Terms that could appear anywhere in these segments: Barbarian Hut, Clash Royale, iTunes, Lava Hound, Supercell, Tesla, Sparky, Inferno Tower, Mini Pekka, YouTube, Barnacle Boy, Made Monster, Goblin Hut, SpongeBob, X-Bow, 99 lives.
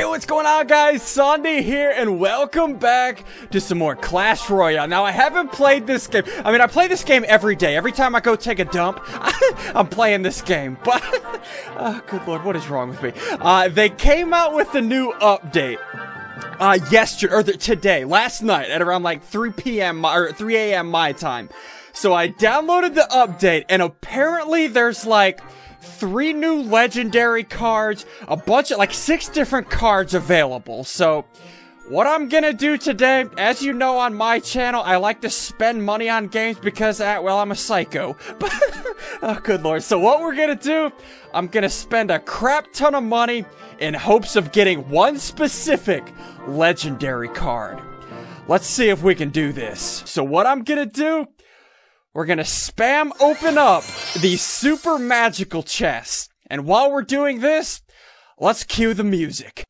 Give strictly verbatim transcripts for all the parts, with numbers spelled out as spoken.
Hey, what's going on, guys? Sandy here, and welcome back to some more Clash Royale. Now, I haven't played this game. I mean, I play this game every day. Every time I go take a dump, I'm playing this game. But, oh, good lord, what is wrong with me? Uh, they came out with the new update. Uh, yesterday, or the, today, last night, at around like three p m or three a m my time. So I downloaded the update, and apparently there's like three new legendary cards, a bunch of like six different cards available. So what I'm gonna do today, as you know on my channel, I like to spend money on games because, uh, well, I'm a psycho. Oh, good lord. So what we're gonna do, I'm gonna spend a crap ton of money in hopes of getting one specific legendary card. Let's see if we can do this. So what I'm gonna do, we're gonna spam open up the super magical chest. And while we're doing this, let's cue the music.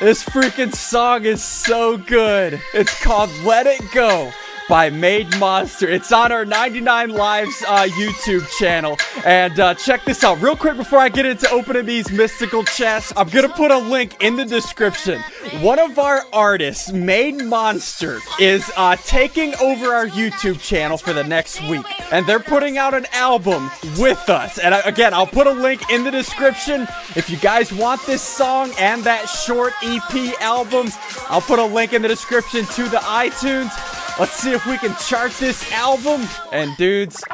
This freaking song is so good. It's called Let It Go by Made Monster. It's on our ninety-nine lives uh, YouTube channel. And uh, check this out. Real quick before I get into opening these mystical chests, I'm going to put a link in the description. One of our artists, Made Monster, is uh, taking over our YouTube channel for the next week. And they're putting out an album with us. And I, again, I'll put a link in the description. If you guys want this song and that short E P album, I'll put a link in the description to the iTunes. Let's see if we can chart this album. And dudes,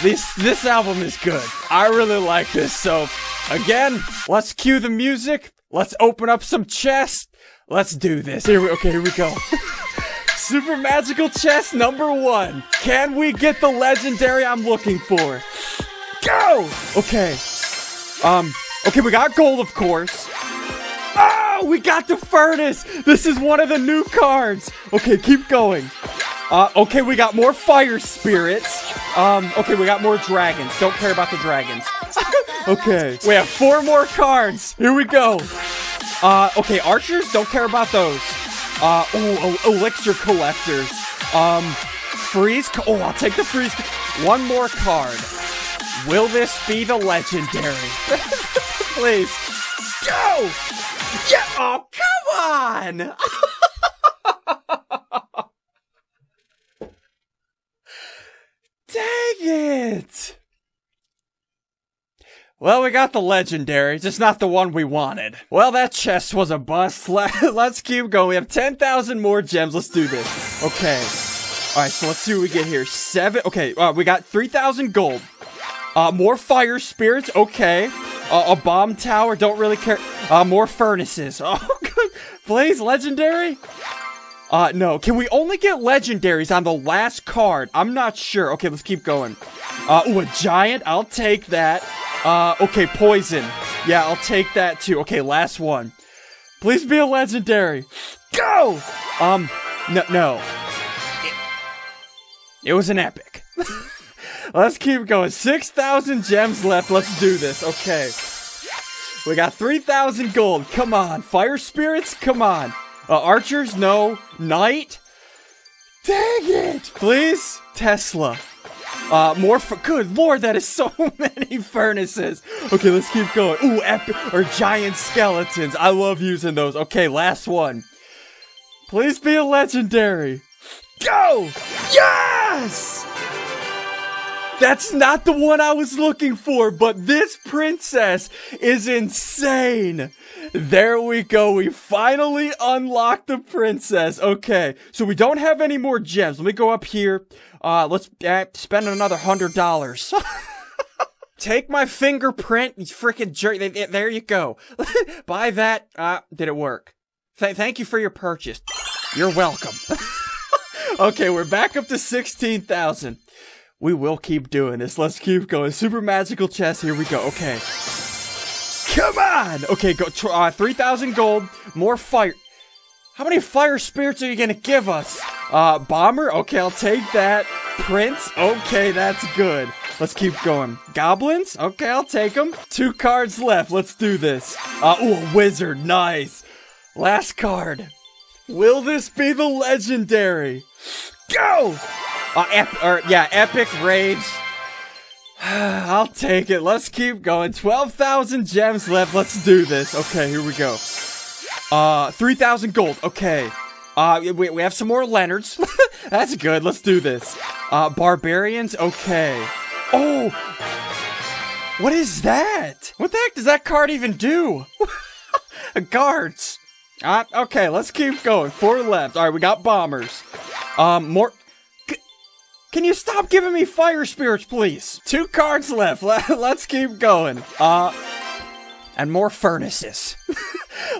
this this album is good. I really like this. So again, let's cue the music. Let's open up some chests. Let's do this. Here we okay, here we go. Super magical chest number one. Can we get the legendary I'm looking for? Go! Okay. Um, okay, we got gold, of course. Oh, we got the furnace. This is one of the new cards. Okay, keep going. Uh, okay, we got more fire spirits. Um, okay, we got more dragons. Don't care about the dragons. Okay, we have four more cards. Here we go. Uh, okay, archers, don't care about those. Uh, oh, elixir collectors. Um, freeze. Co oh, I'll take the freeze. One more card. Will this be the legendary? Please. Go! Yeah. Oh, come on! Dang it! Well, we got the legendary, just not the one we wanted. Well, that chest was a bust. Let's keep going. We have ten thousand more gems. Let's do this. Okay. Alright, so let's see what we get here. Seven. Okay, uh, we got three thousand gold. Uh, more fire spirits. Okay. Uh, a bomb tower. Don't really care. Uh, more furnaces. Oh, good. Please, legendary? Uh, no. Can we only get legendaries on the last card? I'm not sure. Okay, let's keep going. Uh, ooh, a giant. I'll take that. Uh, okay, poison. Yeah, I'll take that too. Okay, last one. Please be a legendary. Go! Um, no, no. It, it was an epic. Let's keep going. six thousand gems left. Let's do this. Okay. We got three thousand gold. Come on. Fire spirits? Come on. Uh, archers? No. Knight? Dang it. Please? Tesla. Uh, more for- Good lord, that is so many furnaces. Okay, let's keep going. Ooh, epic- Or giant skeletons. I love using those. Okay, last one. Please be a legendary. Go! Yes! That's not the one I was looking for, but this princess is insane. There we go. We finally unlocked the princess. Okay, so we don't have any more gems. Let me go up here. Uh, let's uh, spend another hundred dollars. Take my fingerprint, you freaking jerk. There you go. Buy that. Uh, did it work? Th thank you for your purchase. You're welcome. Okay, we're back up to sixteen thousand. We will keep doing this. Let's keep going. Super magical chest. Here we go. Okay. Come on! Okay, go. Uh, three thousand gold. More fire. How many fire spirits are you gonna give us? Uh, bomber? Okay, I'll take that. Prince? Okay, that's good. Let's keep going. Goblins? Okay, I'll take them. Two cards left. Let's do this. Uh, ooh, wizard. Nice. Last card. Will this be the legendary? Go! Uh, ep or, yeah, epic rage. I'll take it. Let's keep going. twelve thousand gems left. Let's do this. Okay, here we go. Uh, three thousand gold. Okay. Uh, we, we have some more Leonards. That's good. Let's do this. Uh, barbarians. Okay. Oh! What is that? What the heck does that card even do? Guards. Uh, okay, let's keep going. Four left. Alright, we got bombers. Um, more... Can you stop giving me fire spirits, please? Two cards left. Let's keep going. Uh, and more furnaces.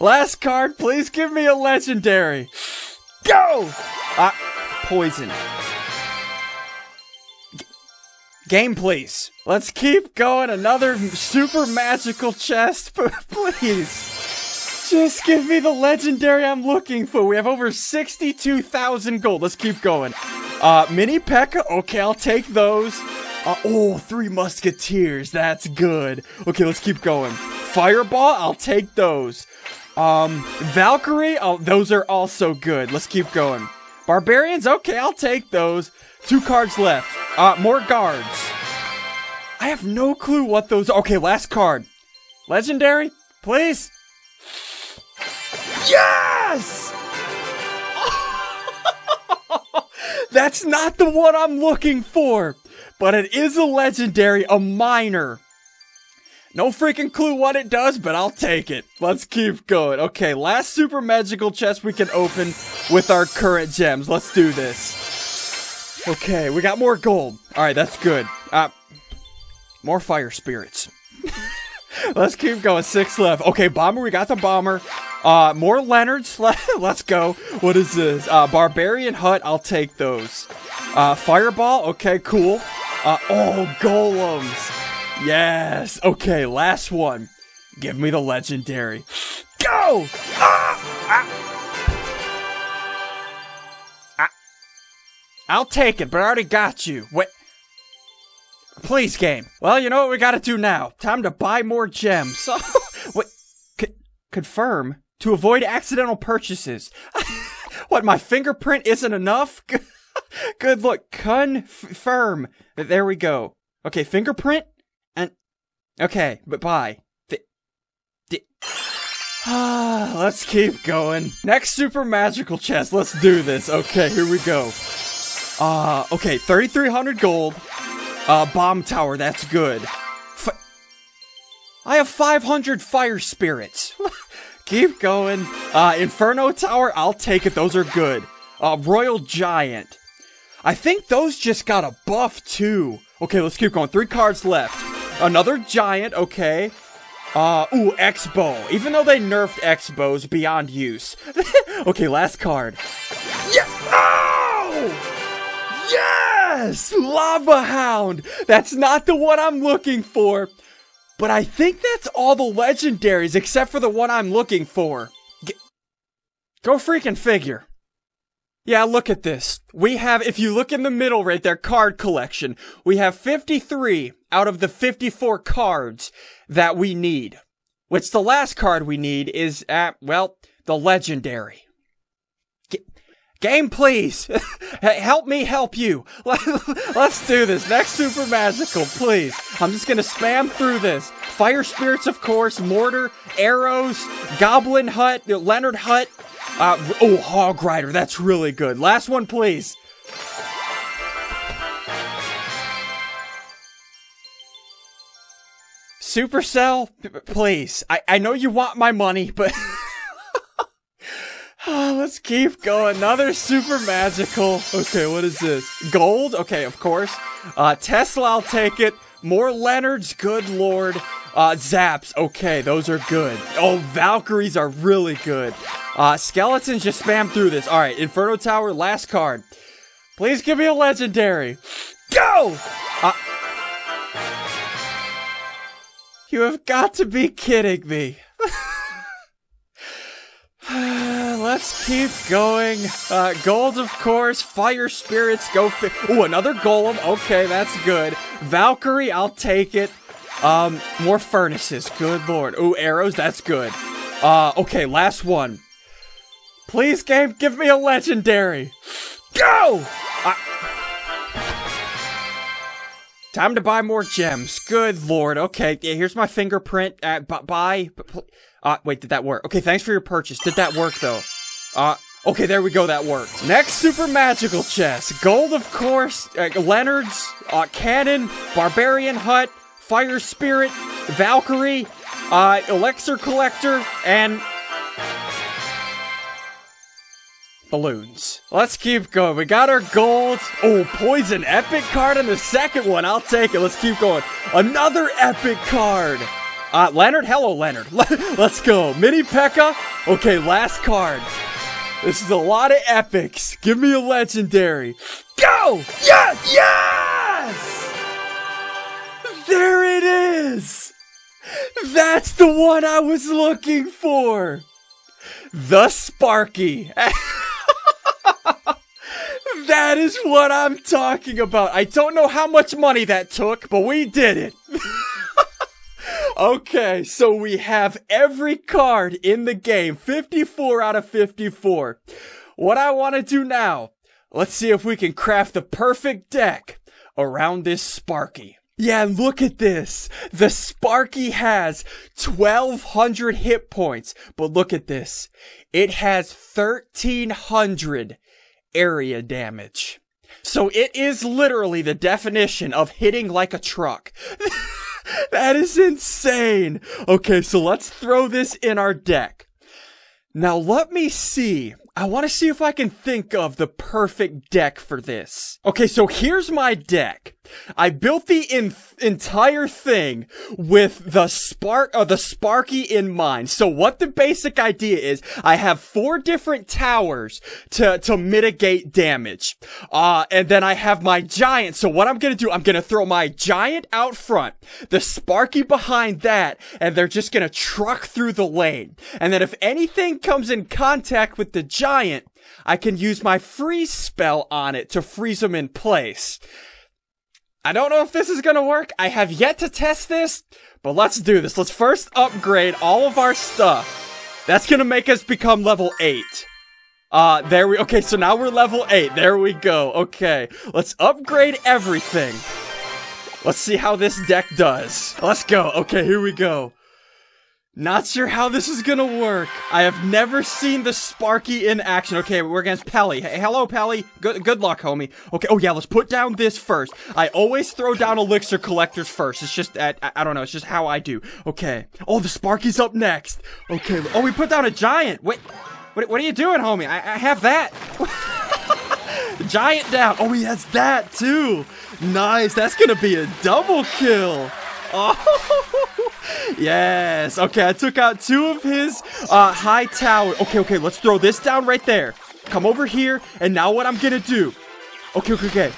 Last card, please give me a legendary. Go! Uh, poison. G- game, please. Let's keep going. Another super magical chest, please. Just give me the legendary I'm looking for. We have over sixty-two thousand gold. Let's keep going. Uh, Mini Pekka. Okay, I'll take those. Uh, oh, three musketeers. That's good. Okay, let's keep going. Fireball. I'll take those. Um, Valkyrie. Oh, those are also good. Let's keep going. Barbarians. Okay, I'll take those. Two cards left. Uh, more guards. I have no clue what those are. Okay, last card. Legendary, please. Yes! That's not the one I'm looking for, but it is a legendary, a minor. No freaking clue what it does, but I'll take it. Let's keep going. Okay, last super magical chest we can open with our current gems. Let's do this. Okay, we got more gold. All right, that's good. Uh, more fire spirits. Let's keep going. Six left. Okay, bomber. We got the bomber. Uh, more Leonards. Let's go. What is this? Uh, Barbarian Hut. I'll take those. Uh, Fireball. Okay, cool. Uh, oh, golems. Yes. Okay, last one. Give me the legendary. Go! Ah! Ah! Ah! I'll take it, but I already got you. Wait. Please, game. Well, you know what we gotta do now. Time to buy more gems. Wait. C- confirm. To avoid accidental purchases. What, my fingerprint isn't enough? Good look. Confirm. There we go. Okay, fingerprint? And... Okay, but bye. Th th Let's keep going. Next super magical chest. Let's do this. Okay, here we go. Uh, okay, thirty-three hundred gold. Uh, bomb tower, that's good. F I have five hundred fire spirits. Keep going. Uh, Inferno Tower, I'll take it. Those are good. Uh, Royal Giant. I think those just got a buff, too. Okay, let's keep going. Three cards left. Another Giant, okay. Uh, ooh, X-Bow. Even though they nerfed X-Bows beyond use. Okay, last card. Yeah! Oh! Yeah! Yes! Lava Hound! That's not the one I'm looking for, but I think that's all the legendaries except for the one I'm looking for. G Go freaking figure. Yeah, look at this. We have, if you look in the middle right there, card collection. We have fifty-three out of the fifty-four cards that we need. Which the last card we need is, uh, well, the legendary. Game, please. Help me help you. Let's do this. Next super magical, please. I'm just gonna spam through this. Fire spirits, of course. Mortar, arrows, Goblin Hut, Leonard Hut. Uh, oh, Hog Rider. That's really good. Last one, please. Supercell, please. I, I know you want my money, but... Oh, let's keep going. Another super magical. Okay, what is this? Gold? Okay, of course. Uh, Tesla, I'll take it. More Leonards, good lord. Uh, Zaps, okay, those are good. Oh, Valkyries are really good. Uh, skeletons, just spam through this. Alright, Inferno Tower, last card. Please give me a legendary. Go! Uh, you have got to be kidding me. Let's keep going. Uh, gold, of course. Fire spirits, go fi- Ooh, another golem. Okay, that's good. Valkyrie, I'll take it. Um, more furnaces. Good lord. Ooh, arrows, that's good. Uh, okay, last one. Please, game, give me a legendary. Go! I Time to buy more gems. Good lord. Okay, yeah, here's my fingerprint. Uh, buy. Uh, wait, did that work? Okay, thanks for your purchase. Did that work, though? Uh, okay, there we go. That worked. Next super magical chest. Gold, of course. Uh, Leonard's. Uh, Cannon. Barbarian Hut. Fire Spirit. Valkyrie. Uh, Elixir Collector. And... balloons. Let's keep going. We got our gold. Oh, poison epic card on the second one. I'll take it. Let's keep going. Another epic card. Uh, Leonard. Hello, Leonard. Let's go. Mini Pekka. Okay, last card. This is a lot of epics. Give me a legendary. Go! Yes! Yes! There it is! That's the one I was looking for. The Sparky. That is what I'm talking about. I don't know how much money that took, but we did it. Okay, so we have every card in the game. fifty-four out of fifty-four. What I want to do now, let's see if we can craft the perfect deck around this Sparky. Yeah, and look at this. The Sparky has twelve hundred hit points, but look at this. It has thirteen hundred area damage. So it is literally the definition of hitting like a truck. That is insane. Okay, so let's throw this in our deck. Now let me see. I want to see if I can think of the perfect deck for this. Okay, so here's my deck. I built the in entire thing with the spark or the Sparky in mind. So what the basic idea is, I have four different towers to to mitigate damage, uh, and then I have my giant. So what I'm gonna do, I'm gonna throw my giant out front, the Sparky behind that, and they're just gonna truck through the lane. And then if anything comes in contact with the giant, I can use my freeze spell on it to freeze them in place. I don't know if this is gonna work. I have yet to test this, but let's do this. Let's first upgrade all of our stuff. That's gonna make us become level eight. Uh, there we- okay, so now we're level eight. There we go. Okay, let's upgrade everything. Let's see how this deck does. Let's go. Okay, here we go. Not sure how this is gonna work. I have never seen the Sparky in action. Okay, we're against Pally. Hey, hello, Pally. Good, good luck, homie. Okay, oh yeah, let's put down this first. I always throw down Elixir Collectors first. It's just, I, I don't know, it's just how I do. Okay. Oh, the Sparky's up next. Okay. Oh, we put down a giant. Wait, what, what are you doing, homie? I, I have that. Giant down. Oh, he has that too. Nice. That's gonna be a double kill. Oh, yes. Okay, I took out two of his uh, high tower. Okay, okay, let's throw this down right there. Come over here, and now what I'm gonna do. Okay, okay, okay.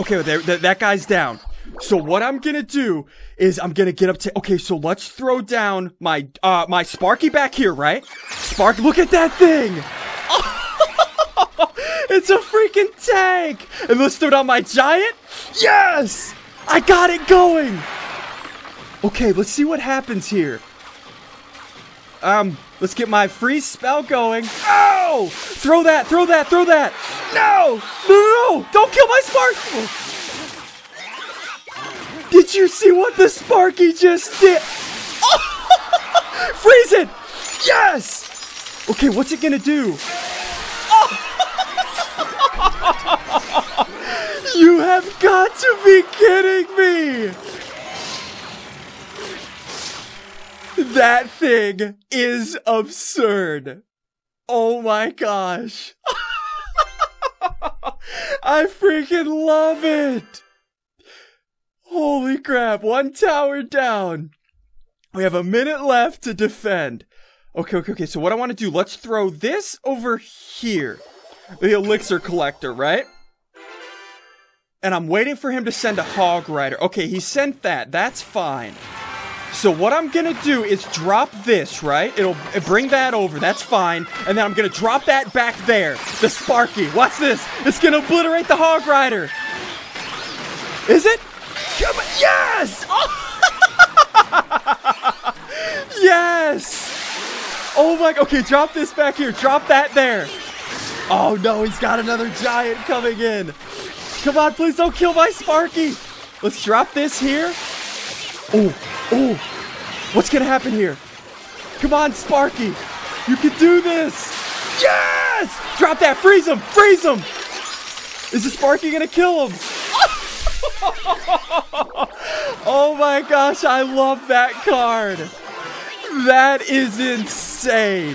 Okay, there, th that guy's down. So what I'm gonna do is I'm gonna get up to... Okay, so let's throw down my, uh, my Sparky back here, right? Sparky, look at that thing! Oh, it's a freaking tank! And let's throw down my giant. Yes! I got it going! Okay, let's see what happens here. Um, let's get my freeze spell going. Oh! Throw that, throw that, throw that! No! No, no, no! Don't kill my Sparky! Did you see what the Sparky just did? Oh! Freeze it! Yes! Okay, what's it gonna do? Oh! You have got to be kidding me! That thing is absurd. Oh my gosh. I freaking love it. Holy crap. One tower down. We have a minute left to defend. Okay, okay, okay. So what I want to do, let's throw this over here. The Elixir Collector, right? And I'm waiting for him to send a Hog Rider. Okay, he sent that. That's fine. So what I'm gonna do is drop this, right? It'll bring that over, that's fine. And then I'm gonna drop that back there. The Sparky, watch this. It's gonna obliterate the Hog Rider. Is it? Come on. Yes! Oh! Yes! Oh my, okay, drop this back here. Drop that there. Oh no, he's got another giant coming in. Come on, please don't kill my Sparky. Let's drop this here. Oh, oh. What's going to happen here? Come on, Sparky. You can do this. Yes! Drop that. Freeze him. Freeze him. Is the Sparky going to kill him? Oh my gosh, I love that card. That is insane.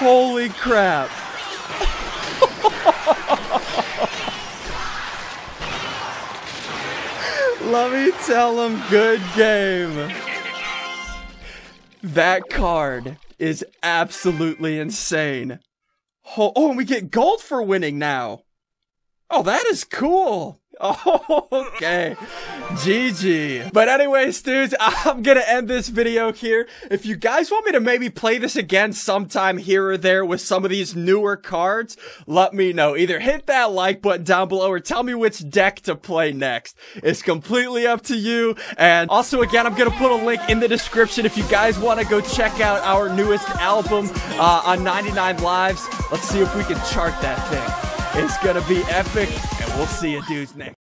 Holy crap. Let me tell him, good game. That card is absolutely insane. Oh, oh, and we get gold for winning now. Oh, that is cool. Oh, okay. G G. But anyways, dudes, I'm gonna end this video here. If you guys want me to maybe play this again sometime here or there with some of these newer cards, let me know. Either hit that like button down below or tell me which deck to play next. It's completely up to you. And also, again, I'm gonna put a link in the description if you guys want to go check out our newest album uh, on ninety-nine lives. Let's see if we can chart that thing. It's gonna be epic, and we'll see you dudes next.